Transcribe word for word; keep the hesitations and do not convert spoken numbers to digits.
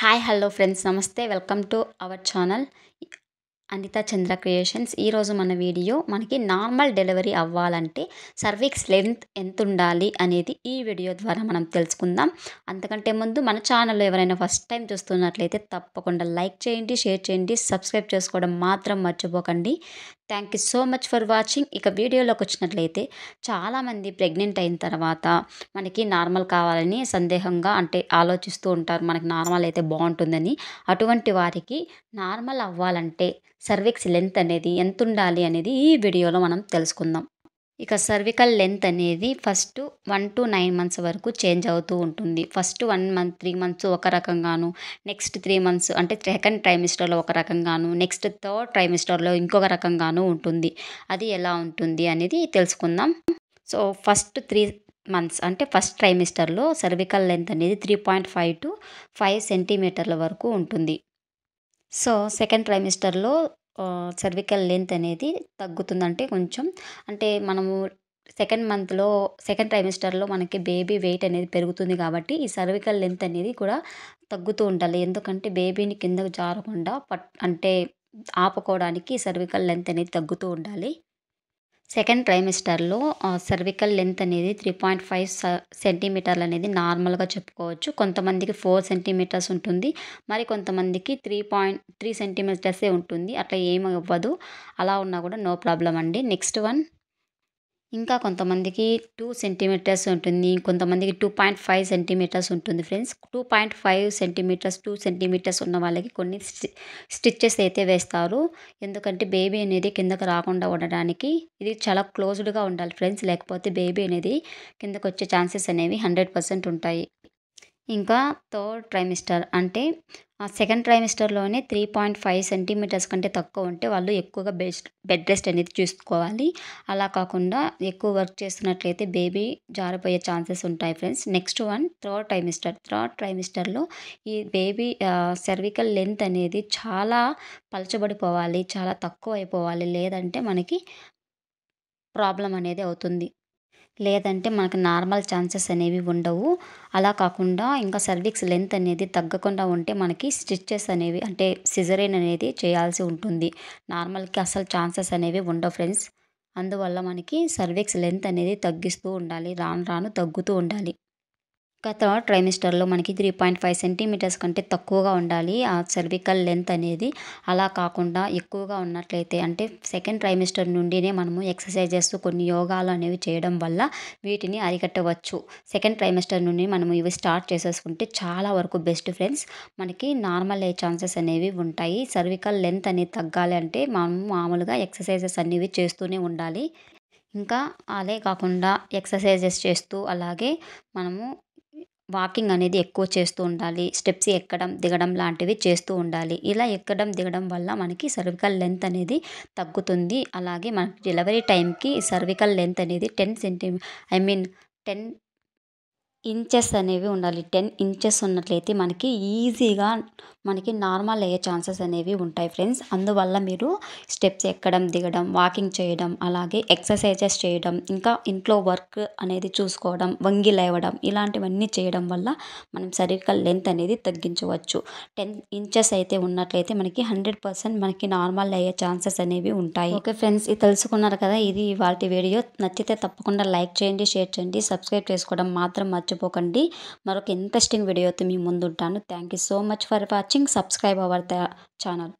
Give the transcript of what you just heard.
Hi, hello friends, namaste, welcome to our channel Anitha Chandra Creations. Ee roju mana video manaki normal delivery avvalante cervix length ent undali anedi ee video dwara manam telusukundam. Antakante mundu mana channel lo evaraina first time chustunnatleyite tappakunda like cheyandi, share cheyandi, subscribe chesukodam matram marchipokandi. Thank you so much for watching. Ika video lo kochinatlayite chaala mandi pregnant ayin tarvata manaki normal kavalani sandehanga ante aalochistu untaru, manaki normal ayite baaguntundani. Atuvanti variki normal avvalante cervix length అనేది ఎంత ఉండాలి అనేది ఈ వీడియోలో మనం తెలుసుకుందాం. ఇక cervical length అనేది first one to nine months వరకు చేంజ్ అవుతూ ఉంటుంది. First one month three months ఒక రకంగాను, నెక్స్ట్ three months అంటే సెకండ్ ట్రైమిస్టర్ లో ఒక రకంగాను, నెక్స్ట్ థర్డ్ ట్రైమిస్టర్ లో ఇంకొక రకంగాను ఉంటుంది. అది ఎలా ఉంటుంది అనేది తెలుసుకుందాం. సో ఫస్ట్ three మంత్స్ అంటే ఫస్ట్ ట్రైమిస్టర్ లో cervical length అనేది three point five to five centimeters వరకు ఉంటుంది. సో సెకండ్ ట్రైమిస్టర్ లో సర్వికల్ లెంత్ అనేది తగ్గుతుందంటే కొంచెం, అంటే మనము సెకండ్ మంత్ లో సెకండ్ ట్రైమిస్టర్ లో మనకి బేబీ వెయిట్ అనేది పెరుగుతుంది కాబట్టి ఈ సర్వికల్ లెంత్ అనేది కూడా తగ్గుతూ ఉండాలి. ఎందుకంటే బేబీని కిందకు జారకుండా పట్ అంటే ఆపుకోవడానికి సర్వికల్ లెంత్ అనేది తగ్గుతూ ఉండాలి. సెకండ్ ట్రైమిస్టర్లో సర్వికల్ లెంత్ అనేది త్రీ పాయింట్ ఫైవ్ సెంటీమీటర్లు అనేది నార్మల్గా చెప్పుకోవచ్చు. కొంతమందికి ఫోర్ సెంటీమీటర్స్ ఉంటుంది, మరి కొంతమందికి త్రీ పాయింట్ త్రీ సెంటీమీటర్సే ఉంటుంది. అట్లా ఏమి అవ్వదు, అలా ఉన్నా కూడా నో ప్రాబ్లం అండి. నెక్స్ట్ వన్ ఇంకా కొంతమందికి టూ సెంటీమీటర్స్ ఉంటుంది, కొంతమందికి టూ పాయింట్ ఫైవ్ సెంటీమీటర్స్ ఉంటుంది. Friends two point five centimeters two centimeters ఉన్న వాళ్ళకి కొన్ని స్టిచ్చెస్ అయితే వేస్తారు, ఎందుకంటే బేబీ అనేది కిందకు రాకుండా ఉండడానికి. ఇది చాలా క్లోజ్డ్గా ఉండాలి ఫ్రెండ్స్, లేకపోతే బేబీ అనేది కిందకు వచ్చే ఛాన్సెస్ అనేవి హండ్రెడ్ పర్సెంట్ ఉంటాయి. ఇంకా థర్డ్ ట్రైమిస్టర్ అంటే సెకండ్ ట్రైమిస్టర్లోనే త్రీ పాయింట్ ఫైవ్ సెంటీమీటర్స్ కంటే తక్కువ ఉంటే వాళ్ళు ఎక్కువగా బెస్ట్ బెడ్ రెస్ట్ అనేది చూసుకోవాలి. అలా కాకుండా ఎక్కువ వర్క్ చేస్తున్నట్లయితే బేబీ జారిపోయే ఛాన్సెస్ ఉంటాయి friends. Next one third trimester third ట్రైమిస్టర్లో ఈ బేబీ సర్వికల్ లెంత్ అనేది చాలా పలచబడిపోవాలి, చాలా తక్కువ అయిపోవాలి, లేదంటే మనకి ప్రాబ్లం అనేది అవుతుంది, లేదంటే మనకు నార్మల్ ఛాన్సెస్ అనేవి ఉండవు. అలా కాకుండా ఇంకా సర్విక్స్ లెంత్ అనేది తగ్గకుండా ఉంటే మనకి స్టిచ్చెస్ అనేవి అంటే సిజరేన్ అనేది చేయాల్సి ఉంటుంది. నార్మల్కి అసలు ఛాన్సెస్ అనేవి ఉండవు ఫ్రెండ్స్. అందువల్ల మనకి సర్విక్స్ లెంత్ అనేది తగ్గిస్తూ ఉండాలి, రాను రాను తగ్గుతూ ఉండాలి. గత ట్రైమిస్టర్లో మనకి త్రీ పాయింట్ ఫైవ్ సెంటీమీటర్స్ కంటే తక్కువగా ఉండాలి ఆ సర్వికల్ లెంత్ అనేది. అలా కాకుండా ఎక్కువగా ఉన్నట్లయితే అంటే సెకండ్ ట్రైమిస్టర్ నుండినే మనము ఎక్సర్సైజెస్ కొన్ని యోగాలు అనేవి చేయడం వల్ల వీటిని అరికట్టవచ్చు. సెకండ్ ట్రైమిస్టర్ నుండి మనము ఇవి స్టార్ట్ చేసేసుకుంటే చాలా వరకు బెస్ట్ ఫ్రెండ్స్, మనకి నార్మల్ అయ్యే ఛాన్సెస్ అనేవి ఉంటాయి. సర్వికల్ లెంత్ అనేది తగ్గాలి అంటే మనము మామూలుగా ఎక్సర్సైజెస్ అనేవి చేస్తూనే ఉండాలి. ఇంకా అదే కాకుండా ఎక్సర్సైజెస్ చేస్తూ అలాగే మనము వాకింగ్ అనేది ఎక్కువ చేస్తూ ఉండాలి, స్టెప్స్ ఎక్కడం దిగడం లాంటివి చేస్తూ ఉండాలి. ఇలా ఎక్కడం దిగడం వల్ల మనకి సర్వికల్ లెంత్ అనేది తగ్గుతుంది. అలాగే మనకి డెలివరీ టైంకి సర్వికల్ లెంత్ అనేది టెన్ సెంటీమీ ఐ మీన్ టెన్ ఇంచెస్ అనేవి ఉండాలి. టెన్ ఇంచెస్ ఉన్నట్లయితే మనకి ఈజీగా మనకి నార్మల్ అయ్యే ఛాన్సెస్ అనేవి ఉంటాయి ఫ్రెండ్స్. అందువల్ల మీరు స్టెప్స్ ఎక్కడం దిగడం, వాకింగ్ చేయడం, అలాగే ఎక్సర్సైజెస్ చేయడం, ఇంకా ఇంట్లో వర్క్ అనేది చూసుకోవడం, వంగి లేవడం, ఇలాంటివన్నీ చేయడం వల్ల మనం సర్వికల్ లెంత్ అనేది తగ్గించవచ్చు. టెన్ ఇంచెస్ అయితే ఉన్నట్లయితే మనకి హండ్రెడ్ పర్సెంట్ మనకి నార్మల్ అయ్యే ఛాన్సెస్ అనేవి ఉంటాయి. ఓకే ఫ్రెండ్స్, ఇది తెలుసుకున్నారు కదా. ఇది ఇవాళ వీడియో. నచ్చితే తప్పకుండా లైక్ చేయండి, షేర్ చేయండి, సబ్స్క్రైబ్ చేసుకోవడం మాత్రం మర్చిపోకండి. పోకండి మరొక ఇంట్రెస్టింగ్ వీడియోతో మీ ముందుంటాను. Thank you so much for watching. Subscribe our channel.